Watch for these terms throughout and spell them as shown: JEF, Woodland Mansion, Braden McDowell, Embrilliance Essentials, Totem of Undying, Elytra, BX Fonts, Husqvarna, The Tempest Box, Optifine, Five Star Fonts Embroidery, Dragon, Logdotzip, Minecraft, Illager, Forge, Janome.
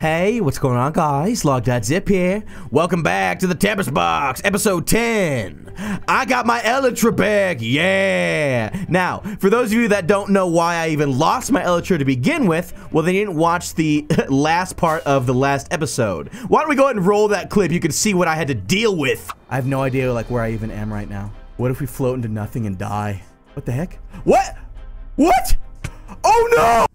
Hey, what's going on, guys? Logdotzip here. Welcome back to The Tempest Box, episode 10. I got my Elytra back, yeah! Now, for those of you that don't know why I even lost my Elytra to begin with, well, they didn't watch the last part of the last episode. Why don't we go ahead and roll that clip? You can see what I had to deal with. I have no idea, like, where I even am right now. What if we float into nothing and die? What the heck? What? What? Oh, no!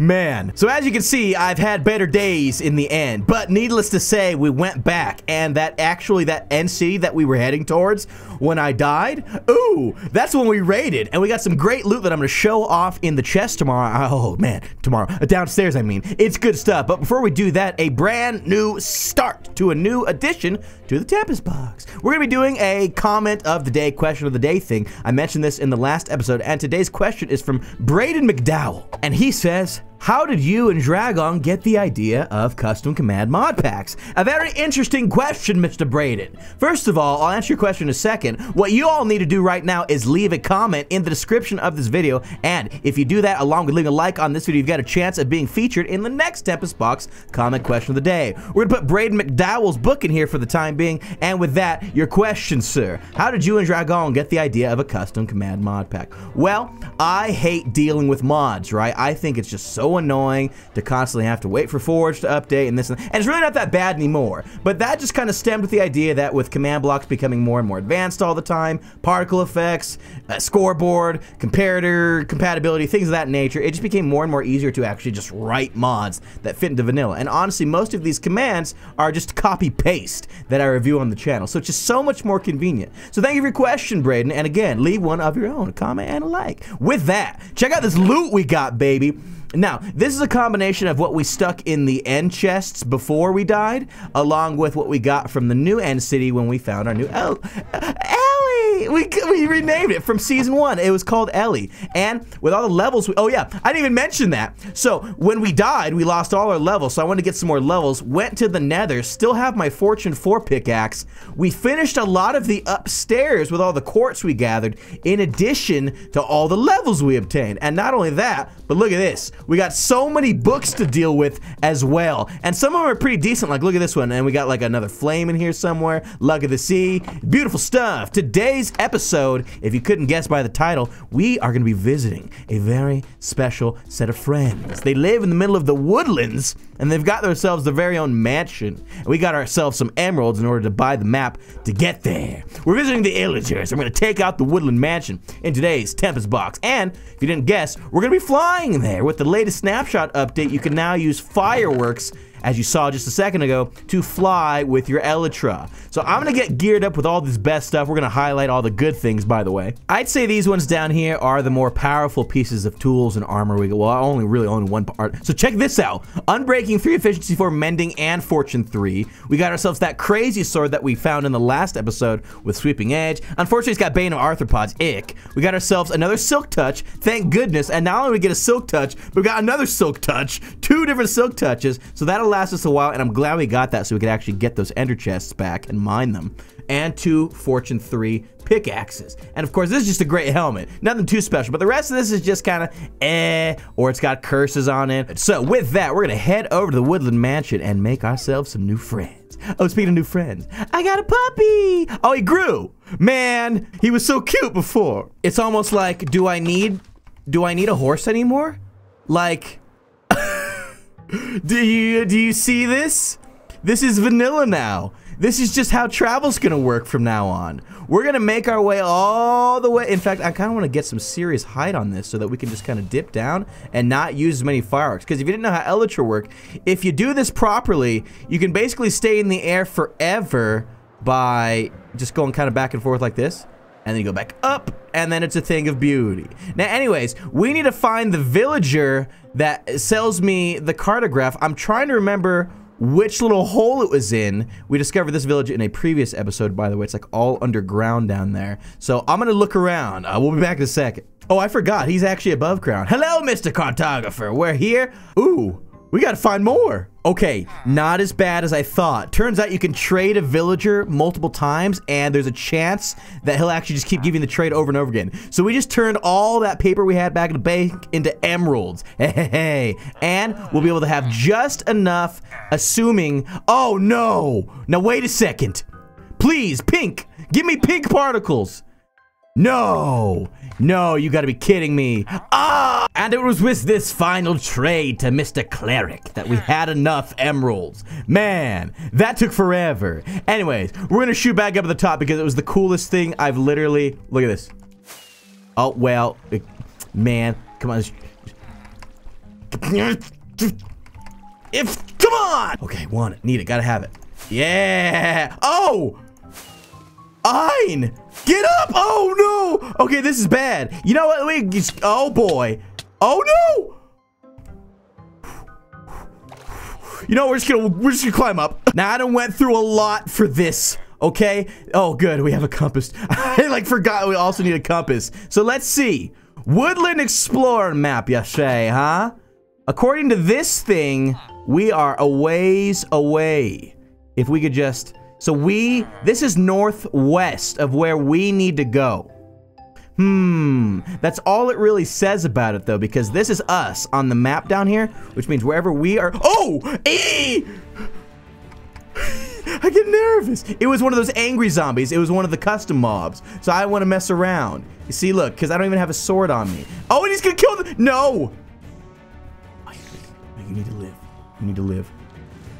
Man. So as you can see, I've had better days in the end, but needless to say, we went back, and that end city that we were heading towards when I died, ooh, that's when we raided, and we got some great loot that I'm gonna show off in the chest tomorrow. Oh man, tomorrow, downstairs I mean. It's good stuff, but before we do that, a brand new start to a new addition to the Tempest Box. We're gonna be doing a comment of the day, question of the day thing. I mentioned this in the last episode, and today's question is from Braden McDowell, and he says, how did you and Dragon get the idea of custom command mod packs? A very interesting question, Mr. Braden. First of all, I'll answer your question in a second. What you all need to do right now is leave a comment in the description of this video, and if you do that, along with leaving a like on this video, you've got a chance of being featured in the next Tempest Box comment question of the day. We're gonna put Braden McDowell's book in here for the time being, and with that, your question, sir. How did you and Dragon get the idea of a custom command mod pack? Well, I hate dealing with mods, right? I think it's just so annoying to constantly have to wait for Forge to update and this and that. And it's really not that bad anymore, but that just kind of stemmed with the idea that with command blocks becoming more and more advanced all the time, particle effects, scoreboard, comparator, compatibility, things of that nature, it just became more and more easier to actually just write mods that fit into vanilla. And honestly, most of these commands are just copy-paste that I review on the channel, so it's just so much more convenient. So thank you for your question, Braden, and again, leave one of your own, a comment and a like. With that, check out this loot we got, baby. Now, this is a combination of what we stuck in the end chests before we died, along with what we got from the new end city when we found our new Ellie! We renamed it from season 1. It was called Ellie. And with all the levels, oh yeah, I didn't even mention that. So when we died, we lost all our levels, so I wanted to get some more levels, went to the nether, still have my Fortune 4 pickaxe. We finished a lot of the upstairs with all the quartz we gathered, in addition to all the levels we obtained. And not only that, but look at this. We got so many books to deal with as well. And some of them are pretty decent, like look at this one. And we got like another flame in here somewhere, Lug of the Sea, beautiful stuff. Today's episode, if you couldn't guess by the title, we are gonna be visiting a very special set of friends. They live in the middle of the woodlands, and they've got themselves their very own mansion. And we got ourselves some emeralds in order to buy the map to get there. We're visiting the Illagers. I'm gonna take out the Woodland Mansion in today's Tempest Box. And if you didn't guess, we're gonna be flying there with the latest snapshot update. You can now use fireworks, as you saw just a second ago, to fly with your Elytra. So I'm gonna get geared up with all this best stuff. We're gonna highlight all the good things, by the way. I'd say these ones down here are the more powerful pieces of tools and armor we got. Well, I only really own one part. So check this out. Unbreaking 3, Efficiency 4, Mending, and Fortune 3. We got ourselves that crazy sword that we found in the last episode with Sweeping Edge. Unfortunately, it's got Bane of Arthropods, ick. We got ourselves another Silk Touch, thank goodness. And not only we get a Silk Touch, but we got another Silk Touch. 2 different Silk Touches, so that'll last us a while, and I'm glad we got that so we could actually get those ender chests back and mine them. And 2 Fortune 3 pickaxes. And of course, this is just a great helmet. Nothing too special, but the rest of this is just kind of or it's got curses on it. So with that, we're gonna head over to the Woodland Mansion and make ourselves some new friends. Oh, speaking of new friends, I got a puppy! Oh, he grew! Man, he was so cute before. It's almost like, do I need a horse anymore? Like, do you see this? This is vanilla now. This is just how travel's gonna work from now on. We're gonna make our way all the way. In fact, I kinda wanna get some serious height on this so that we can just kinda dip down and not use as many fireworks. Because if you didn't know how Elytra work, if you do this properly, you can basically stay in the air forever by just going kinda back and forth like this. And then you go back up, and then it's a thing of beauty. Now, anyways, we need to find the villager that sells me the cartograph. I'm trying to remember which little hole it was in. We discovered this village in a previous episode, by the way. It's like all underground down there. So I'm gonna look around. We'll be back in a second. Oh, I forgot. He's actually above ground. Hello, Mr. Cartographer. We're here. Ooh, We gotta find more. Okay, not as bad as I thought. Turns out you can trade a villager multiple times, and there's a chance that he'll actually just keep giving the trade over and over again. So we just turned all that paper we had back in the bank into emeralds. Hey, and we'll be able to have just enough, assuming... Oh, no! Now, wait a second. Please, pink! Give me pink particles! No! No, you gotta be kidding me. Ah! And it was with this final trade to Mr. Cleric that we had enough emeralds. Man, that took forever. Anyways, we're gonna shoot back up at the top because it was the coolest thing I've literally... Look at this. Oh, well. Man, come on. Come on! Okay, want it, need it, gotta have it. Yeah! Oh! Ein! Get up! Oh no! Okay, this is bad. You know what? Oh boy! Oh no! You know we're just gonna climb up. Now I done went through a lot for this. Okay. Oh good, we have a compass. I like forgot we also need a compass. So let's see. Woodland Explorer map, ya say, huh? According to this thing, we are a ways away. If we could just. So this is northwest of where we need to go. That's all it really says about it though, because this is us on the map down here, which means wherever we are, oh! I get nervous. It was one of those angry zombies. It was one of the custom mobs. So I want to mess around. You see, look, because I don't even have a sword on me. Oh, and he's gonna kill them. No! You need to live. You need to live.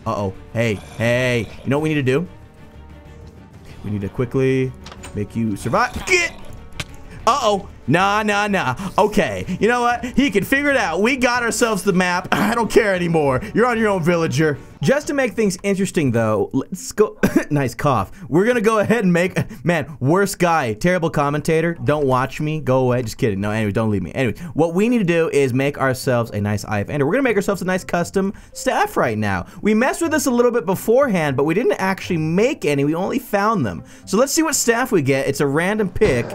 Uh-oh. Hey, hey. You know what we need to do? We need to quickly make you survive. Get! Uh-oh. Nah, nah, nah. Okay. You know what? He can figure it out. We got ourselves the map. I don't care anymore. You're on your own, villager. Just to make things interesting, though, let's go... Nice cough. We're gonna go ahead and make... Man, worst guy. Terrible commentator. Don't watch me. Go away. Just kidding. No, anyway, don't leave me. Anyway, what we need to do is make ourselves a nice Eye of Ender. We're gonna make ourselves a nice custom staff right now. We messed with this a little bit beforehand, but we didn't actually make any. We only found them. So let's see what staff we get. It's a random pick.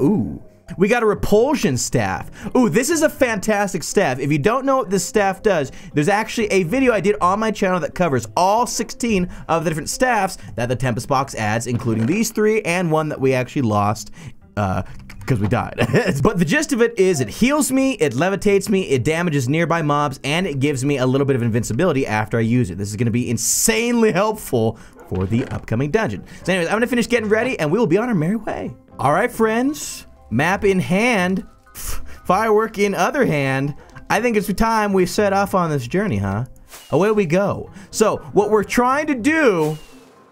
Ooh. We got a repulsion staff. Ooh, this is a fantastic staff. If you don't know what this staff does, there's actually a video I did on my channel that covers all 16 of the different staffs that the Tempest Box adds, including these three and one that we actually lost because we died. But the gist of it is it heals me, it levitates me, it damages nearby mobs, and it gives me a little bit of invincibility after I use it. This is going to be insanely helpful for the upcoming dungeon. So anyways, I'm going to finish getting ready, and we will be on our merry way. All right, friends. Map in hand, firework in other hand. I think it's time we set off on this journey, huh? Away we go. So, what we're trying to do,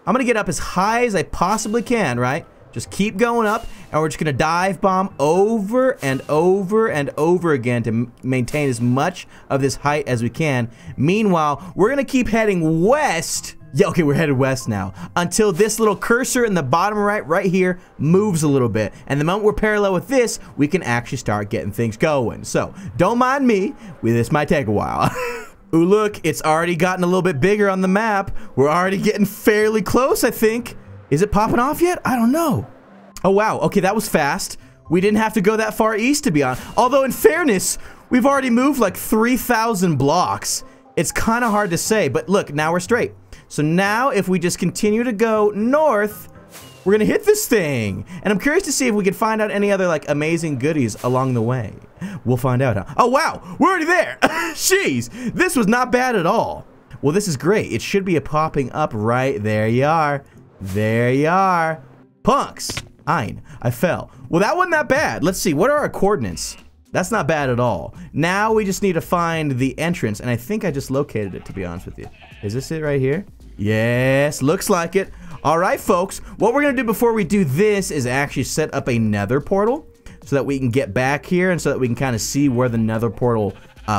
I'm gonna get up as high as I possibly can, right? Just keep going up, and we're just gonna dive bomb over and over and over again to maintain as much of this height as we can. Meanwhile, we're gonna keep heading west. Yeah, okay, we're headed west now. Until this little cursor in the bottom right here, moves a little bit. And the moment we're parallel with this, we can actually start getting things going. So, don't mind me. This might take a while. Ooh, look, it's already gotten a little bit bigger on the map. We're already getting fairly close, I think. Is it popping off yet? I don't know. Oh, wow. Okay, that was fast. We didn't have to go that far east, to be honest. Although, in fairness, we've already moved like 3,000 blocks. It's kind of hard to say, but look, now we're straight. So now, if we just continue to go north, we're gonna hit this thing. And I'm curious to see if we can find out any other, like, amazing goodies along the way. We'll find out, huh? Oh, wow! We're already there! Jeez! This was not bad at all. Well, this is great. It should be a popping up right there. You are. There you are. Punks! Ein. I fell. Well, that wasn't that bad. Let's see. What are our coordinates? That's not bad at all. Now we just need to find the entrance. And I think I just located it, to be honest with you. Is this it right here? Yes, looks like it. All right, folks, what we're gonna do before we do this is actually set up a nether portal so that we can get back here and so that we can kind of see where the nether portal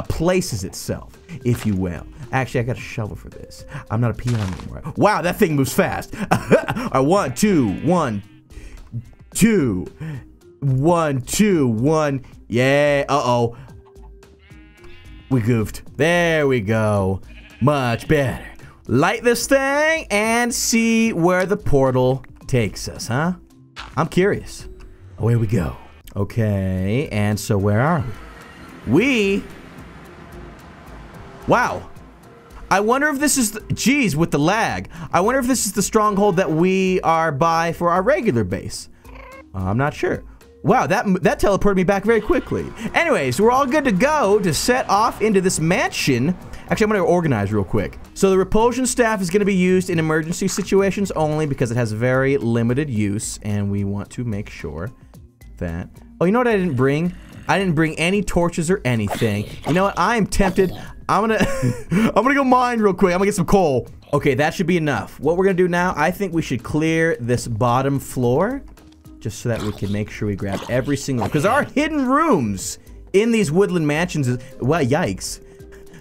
places itself, if you will. Actually, I got a shovel for this. I'm not a peon anymore. Wow, that thing moves fast. All right, one, two, one. Yeah, uh-oh. We goofed. There we go. Much better. Light this thing and see where the portal takes us, huh? I'm curious. Away we go. Okay, and so where are we? Wow, I wonder if this is... Geez, with the lag. I wonder if this is the stronghold that we are by for our regular base. I'm not sure. Wow, that teleported me back very quickly. Anyways, we're all good to go to set off into this mansion. Actually, I'm going to organize real quick. So the repulsion staff is going to be used in emergency situations only because it has very limited use. And we want to make sure that... Oh, you know what I didn't bring? I didn't bring any torches or anything. You know what? I am tempted. I'm gonna I'm gonna go mine real quick. I'm gonna get some coal. Okay, that should be enough. What we're gonna do now, I think we should clear this bottom floor just so that we can make sure we grab every single, because there are hidden rooms in these woodland mansions. Well, yikes.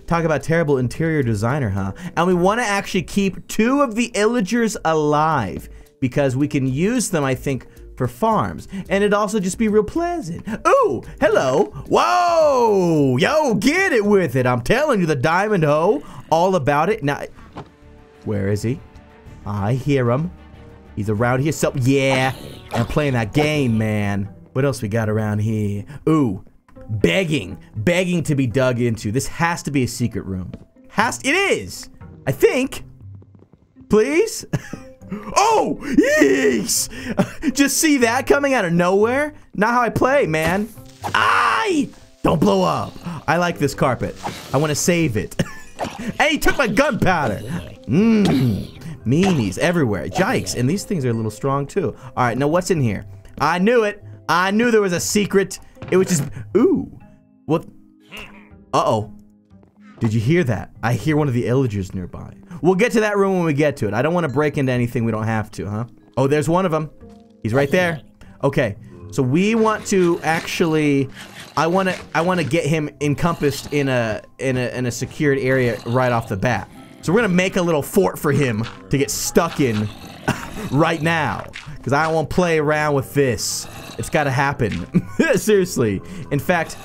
Talk about terrible interior designer, huh? And we want to actually keep two of the Illagers alive because we can use them, I think, for farms, and it'd also just be real pleasant. Ooh, hello. Whoa, yo, get it with it. I'm telling you, the diamond hoe, all about it. Now, where is he? I hear him. He's around here. So, yeah, I'm playing that game, man. What else we got around here? Ooh, begging to be dug into. This has to be a secret room. It is, I think. Please? Oh, yeesh! Just see that coming out of nowhere? Not how I play, man. I don't blow up. I like this carpet. I want to save it. And he took my gunpowder. Meanies everywhere. Jikes. And these things are a little strong, too. All right, now what's in here? I knew it. I knew there was a secret. It was just... Ooh. What? Uh-oh. Did you hear that? I hear one of the Illagers nearby. We'll get to that room when we get to it. I don't want to break into anything we don't have to, huh? Oh, there's one of them. He's right there. Okay, so we want to actually... I want to get him encompassed in a secured area right off the bat. So we're gonna make a little fort for him to get stuck in right now, because I won't play around with this. It's got to happen. Seriously. In fact,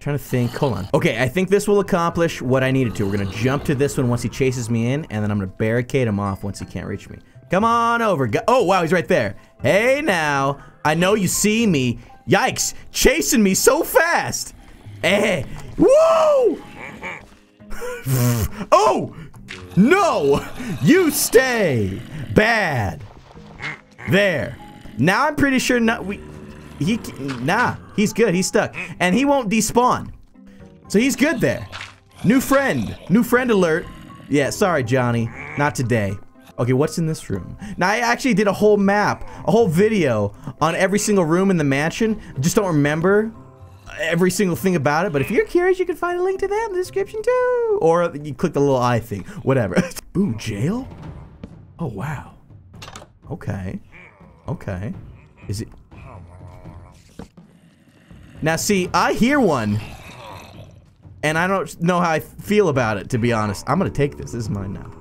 trying to think. Hold on. Okay, I think this will accomplish what I needed to. We're gonna jump to this one once he chases me in, and then I'm gonna barricade him off once he can't reach me. Come on over. Oh, wow, he's right there. Hey, now. I know you see me. Yikes, chasing me so fast. Hey. Whoa! Oh! No! You stay! Bad. There. Now I'm pretty sure he's good. He's stuck. And he won't despawn. So he's good there. New friend. New friend alert. Yeah, sorry, Johnny. Not today. Okay, what's in this room? Now, I actually did a whole map, a whole video on every single room in the mansion. Just don't remember every single thing about it. But if you're curious, you can find a link to that in the description, too. Or you click the little eye thing. Whatever. Ooh, jail? Oh, wow. Okay. Okay. Is it... Now, see, I hear one, and I don't know how I feel about it, to be honest. I'm going to take this. This is mine now.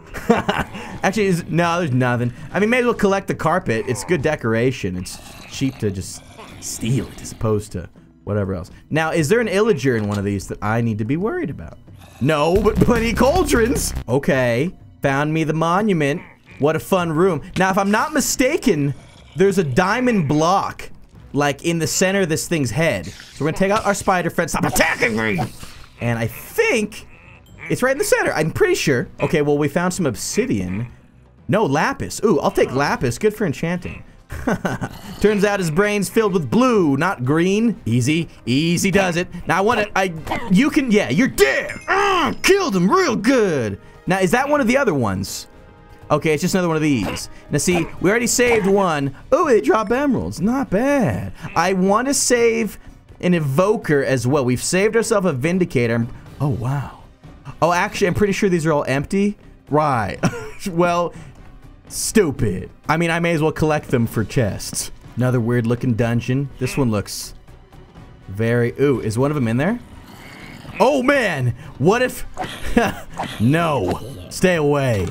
Actually, no, there's nothing. I mean, maybe we'll collect the carpet. It's good decoration. It's cheap to just steal it as opposed to whatever else. Now, is there an Illager in one of these that I need to be worried about? No, but plenty of cauldrons. Okay, found me the monument. What a fun room. Now, if I'm not mistaken, there's a diamond block, like, in the center of this thing's head. So we're gonna take out our spider friend. Stop attacking me! And I think it's right in the center. I'm pretty sure. Okay, well, we found some obsidian. No, lapis. Ooh, I'll take lapis. Good for enchanting. Turns out his brain's filled with blue, not green. Easy. Easy does it. Now, you can, yeah, you're dead! Killed him real good! Now, is that one of the other ones? Okay, it's just another one of these. Now, see, we already saved one. Ooh, they drop emeralds. Not bad. I want to save an evoker as well. We've saved ourselves a vindicator. Oh, wow. Oh, actually, I'm pretty sure these are all empty. Right. Well, stupid. I mean, I may as well collect them for chests. Another weird-looking dungeon. This one looks very... Ooh, is one of them in there? Oh, man. What if... No. Stay away.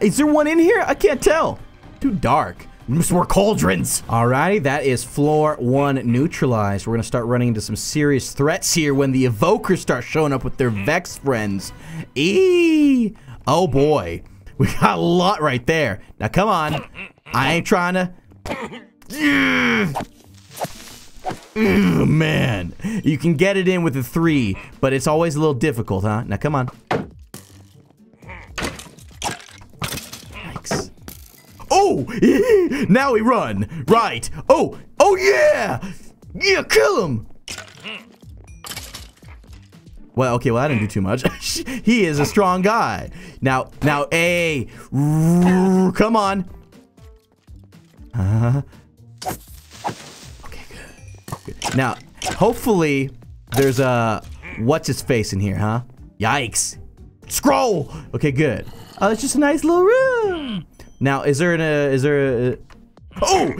Is there one in here? I can't tell. Too dark. More cauldrons. Alrighty, that is floor one neutralized. We're gonna start running into some serious threats here when the evokers start showing up with their Vex friends. Eee! Oh boy. We got a lot right there. Now come on. I ain't trying to... Ugh, man. You can get it in with a 3, but it's always a little difficult, huh? Now, come on. Yikes. Oh! Now we run. Right. Oh! Oh, yeah! Yeah, kill him! Well, okay, well, I didn't do too much. He is a strong guy. Now, hey, come on. Okay, good. Now, hopefully, there's a, what's-his-face in here, huh? Yikes. Scroll! Okay, good. Oh, it's just a nice little room. Now, is there a oh!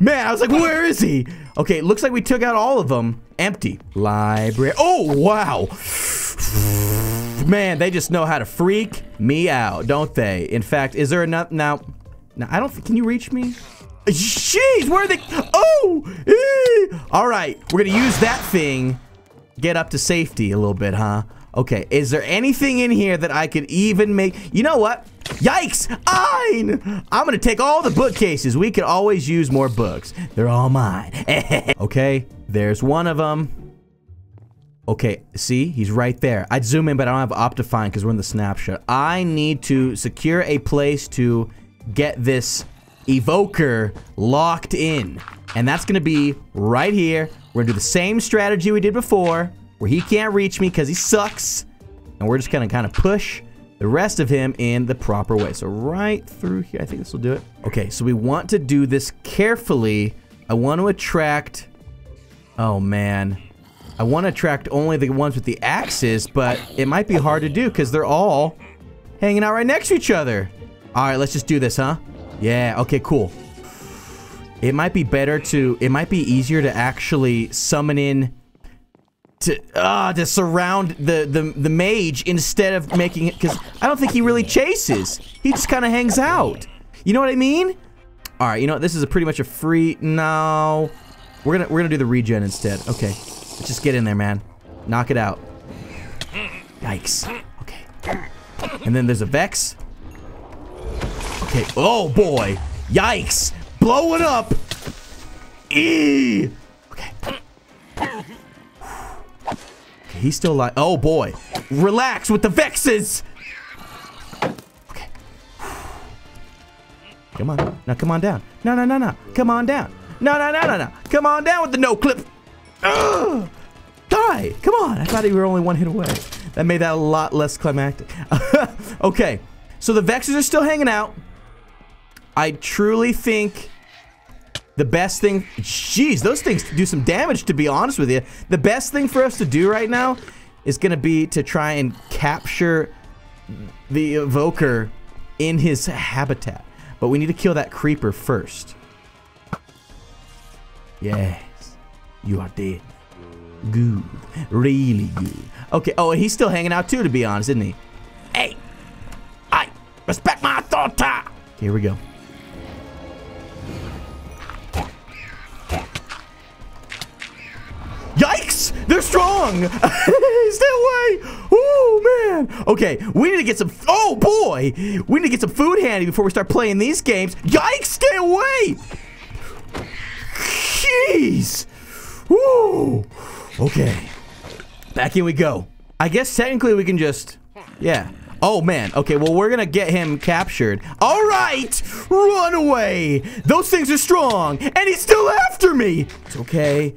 Man, I was like, where is he? Okay, looks like we took out all of them. Empty. Library. Oh, wow. Man, they just know how to freak me out, don't they? In fact, is there enough? Now, I don't think, can you reach me? Jeez, where are they? Oh! All right, we're going to use that thing. Get up to safety a little bit, huh? Okay, is there anything in here that I could even make? You know what? Yikes! I'm gonna take all the bookcases. We could always use more books. They're all mine. Okay, there's one of them. Okay, see? He's right there. I'd zoom in, but I don't have Optifine because we're in the snapshot. I need to secure a place to get this evoker locked in. And that's gonna be right here. We're gonna do the same strategy we did before, where he can't reach me because he sucks. And we're just gonna kind of push the rest of him in the proper way. So right through here, I think this will do it. Okay, so we want to do this carefully. I want to attract, oh man. I want to attract only the ones with the axes, but it might be hard to do because they're all hanging out right next to each other. All right, let's just do this, huh? Yeah, okay, cool. It might be easier to actually summon in to surround the mage instead of making it, because I don't think he really chases. He just kind of hangs out. You know what I mean? All right, you know what? This is pretty much a free. No, we're gonna do the regen instead. Okay, let's just get in there, man. Knock it out. Yikes. Okay. And then there's a Vex. Okay. Oh boy. Yikes. Blow it up. Eee. Okay. He's still alive. Oh boy. Relax with the Vexes. Okay. Come on. Now come on down. No. Come on down. No. Come on down with the no clip. Ugh. Die. Come on. I thought you were only one hit away. That made that a lot less climactic. Okay. So the Vexes are still hanging out. I truly think the best thing, jeez, those things do some damage, to be honest with you. The best thing for us to do right now is going to be to try and capture the evoker in his habitat. But we need to kill that creeper first. Yes, you are dead. Good, really good. Okay, oh, and he's still hanging out too, to be honest, isn't he? Hey, I respect my authority. Here we go. Yikes! They're strong! Stay away! Oh, man! Okay, we need to get some... Oh, boy! We need to get some food handy before we start playing these games. Yikes! Stay away! Jeez! Woo! Okay. Back in we go. I guess technically we can just... Yeah. Oh, man. Okay, well, we're gonna get him captured. All right! Run away! Those things are strong! And he's still after me! It's okay.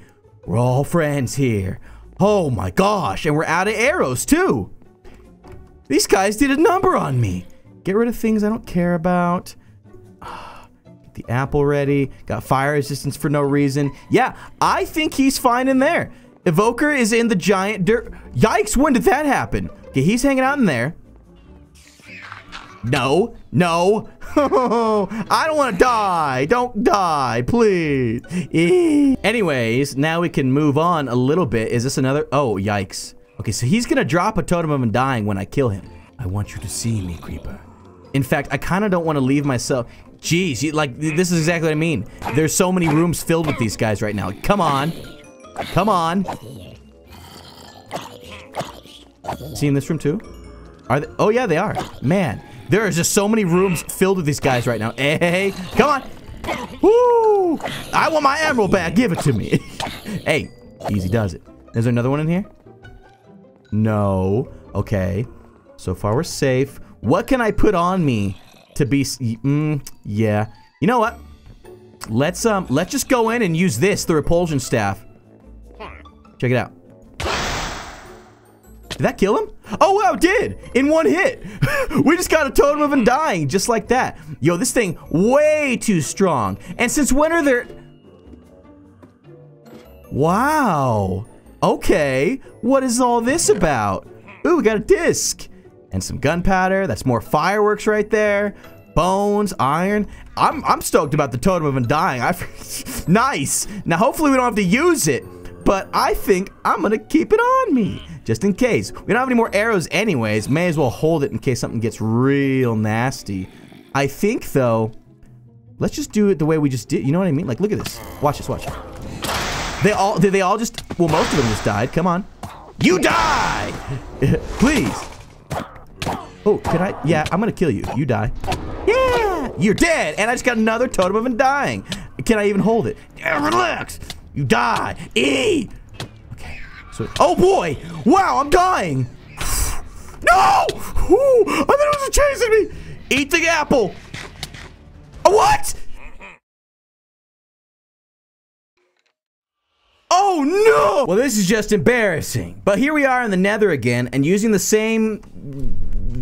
We're all friends here. Oh my gosh, and we're out of arrows too. These guys did a number on me. Get rid of things I don't care about. Get the apple ready. Got fire resistance for no reason. Yeah, I think he's fine in there. Evoker is in the giant dirt. Yikes, when did that happen? Okay, he's hanging out in there. No. I don't want to die. Don't die, please. Anyways, now we can move on a little bit. Is this another? Oh, yikes. Okay, so he's going to drop a Totem of Undying when I kill him. I want you to see me, Creeper. In fact, I kind of don't want to leave myself. Jeez, this is exactly what I mean. There's so many rooms filled with these guys right now. Come on. Come on. See in this room too? Are they? Oh, yeah, they are. Man, there are just so many rooms filled with these guys right now. Hey, come on. Woo! I want my emerald back. Give it to me. Hey, easy does it. Is there another one in here? No. Okay. So far, we're safe. What can I put on me to be... yeah. You know what? Let's just go in and use this, the repulsion staff. Check it out. Did that kill him? Oh, wow, it did! In one hit! We just got a Totem of Undying, just like that. Yo, this thing, way too strong. And since when are there... Wow. Okay. What is all this about? Ooh, we got a disc. And some gunpowder. That's more fireworks right there. Bones, iron. I'm stoked about the Totem of Undying. Nice. Now, hopefully we don't have to use it. But I think I'm going to keep it on me. Just in case. We don't have any more arrows anyways. May as well hold it in case something gets real nasty. I think, though, let's just do it the way we just did. You know what I mean? Like, look at this. Watch this, watch. Did they all just... Well, most of them just died. Come on. You die! Please. Oh, can I? Yeah, I'm going to kill you. You die. Yeah! You're dead! And I just got another Totem of Undying. Can I even hold it? Relax! You die! Eee! So, oh boy! Wow, I'm dying! No! Ooh, I thought it was chasing me! Eat the apple! What? Oh no! Well, this is just embarrassing. But here we are in the Nether again, and using the same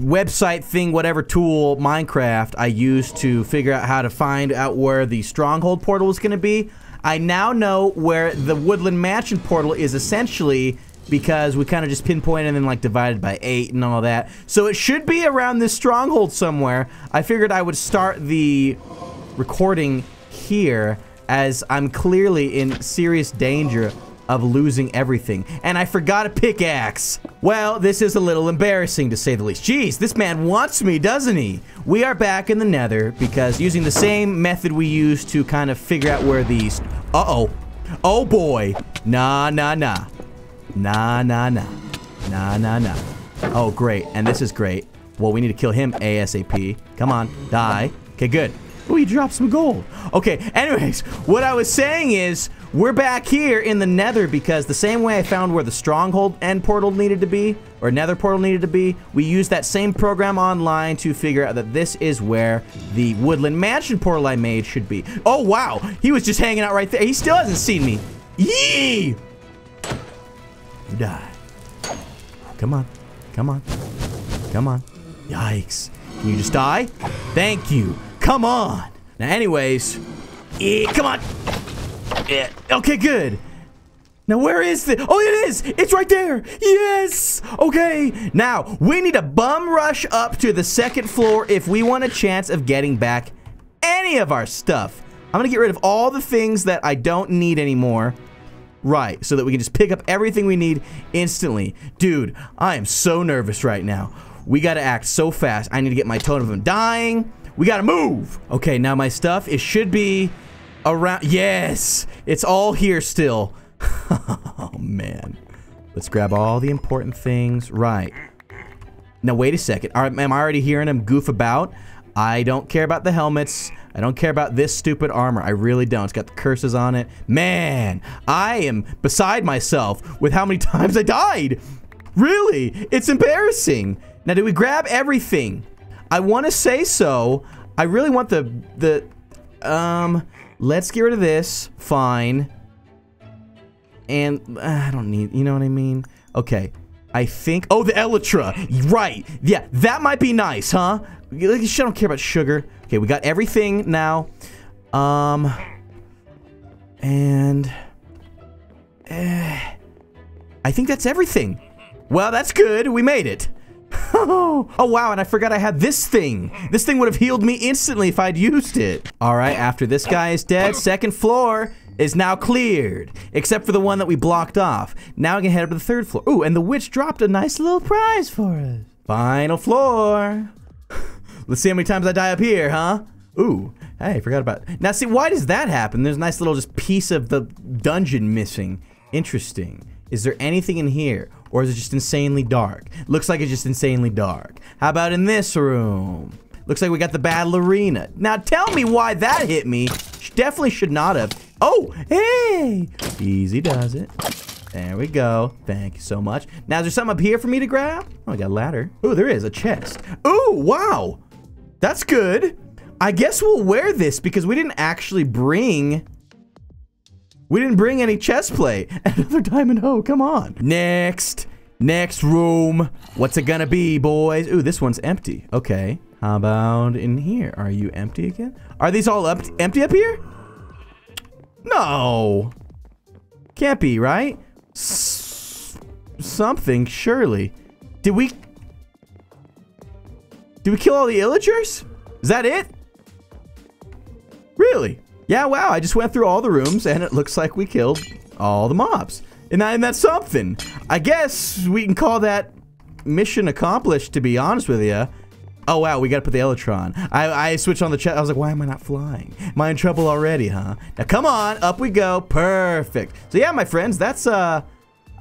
website thing, whatever tool, Minecraft, I used to figure out how to find out where the stronghold portal was gonna be. I now know where the Woodland Mansion portal is, essentially, because we kind of just pinpointed and then like divided by 8 and all that. So it should be around this stronghold somewhere. I figured I would start the recording here, as I'm clearly in serious danger of losing everything. And I forgot a pickaxe. Well, this is a little embarrassing, to say the least. Jeez, this man wants me, doesn't he? We are back in the Nether because using the same method we used to kind of figure out where these... Uh-oh. Oh, boy. Nah, nah, nah. Nah, nah, nah. Nah, nah, nah. Oh, great. And this is great. Well, we need to kill him ASAP. Come on. Die. Okay, good. Oh, he dropped some gold. Okay, anyways, what I was saying is we're back here in the Nether because the same way I found where the stronghold end portal needed to be, or Nether portal needed to be, we used that same program online to figure out that this is where the Woodland Mansion portal I made should be. Oh, wow. He was just hanging out right there. He still hasn't seen me. Yee! You die. Come on. Come on. Come on. Yikes. Can you just die? Thank you. Come on. Now, anyways, come on. Okay, good. Now, where is the... Oh, it is. It's right there. Yes. Okay. Now, we need a bum rush up to the second floor if we want a chance of getting back any of our stuff. I'm going to get rid of all the things that I don't need anymore. Right. So that we can just pick up everything we need instantly. Dude, I am so nervous right now. We got to act so fast. I need to get my Totem of Undying. We gotta move! Okay, now my stuff, it should be around... Yes! It's all here still. Oh, man. Let's grab all the important things. Right. Now, wait a second. Am I already hearing him goof about? I don't care about the helmets. I don't care about this stupid armor. I really don't. It's got the curses on it. Man! I am beside myself with how many times I died! Really! It's embarrassing! Now, did we grab everything? I want to say so. I really want the let's get rid of this. Fine. And I don't need, you know what I mean? Okay. I think, oh, the Elytra. Right. Yeah, that might be nice, huh? I don't care about sugar. Okay, we got everything now. And I think that's everything. Well, that's good. We made it. Oh, wow, and I forgot I had this thing. This thing would have healed me instantly if I'd used it. All right, after this guy is dead, second floor is now cleared, except for the one that we blocked off. Now we can head up to the third floor. Ooh, and the witch dropped a nice little prize for us. Final floor. Let's see how many times I die up here, huh? Ooh, hey, I forgot about it. Now, see, why does that happen? There's a nice little just piece of the dungeon missing. Interesting. Is there anything in here? Or is it just insanely dark? Looks like it's just insanely dark. How about in this room? Looks like we got the battle arena. Now tell me why that hit me Definitely should not have. Oh, hey! Easy does it. There we go. Thank you so much. Now, is there something up here for me to grab? Oh, I got a ladder. Oh, there is a chest. Oh, wow. That's good. I guess we'll wear this because we didn't actually bring... We didn't bring any chest plate. Another diamond hoe. Come on. Next. Next room. What's it gonna be, boys? Ooh, this one's empty. Okay. How about in here? Are you empty again? Are these all empty up here? No. Can't be, right? Something, surely. Did we kill all the Illagers? Is that it? Really? Yeah, wow, I just went through all the rooms and it looks like we killed all the mobs. And that's something. I guess we can call that mission accomplished, to be honest with you. Oh, wow, we got to put the Elytron. I switched on the chest. I was like, why am I not flying? Am I in trouble already, huh? Now, come on. Up we go. Perfect. So, yeah, my friends, that's, I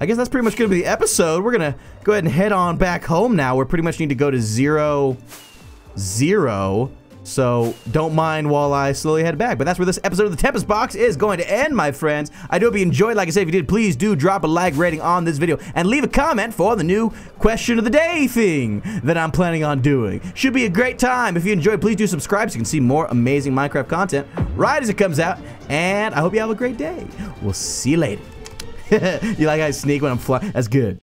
guess that's pretty much going to be the episode. We're going to go ahead and head on back home now. We pretty much need to go to 0-0. So don't mind while I slowly head back. But that's where this episode of The Tempest Box is going to end, my friends. I do hope you enjoyed. Like I said, if you did, please do drop a like rating on this video and leave a comment for the new question of the day thing that I'm planning on doing. Should be a great time. If you enjoyed, please do subscribe so you can see more amazing Minecraft content right as it comes out. And I hope you have a great day. We'll see you later. You like I sneak when I'm flying? That's good.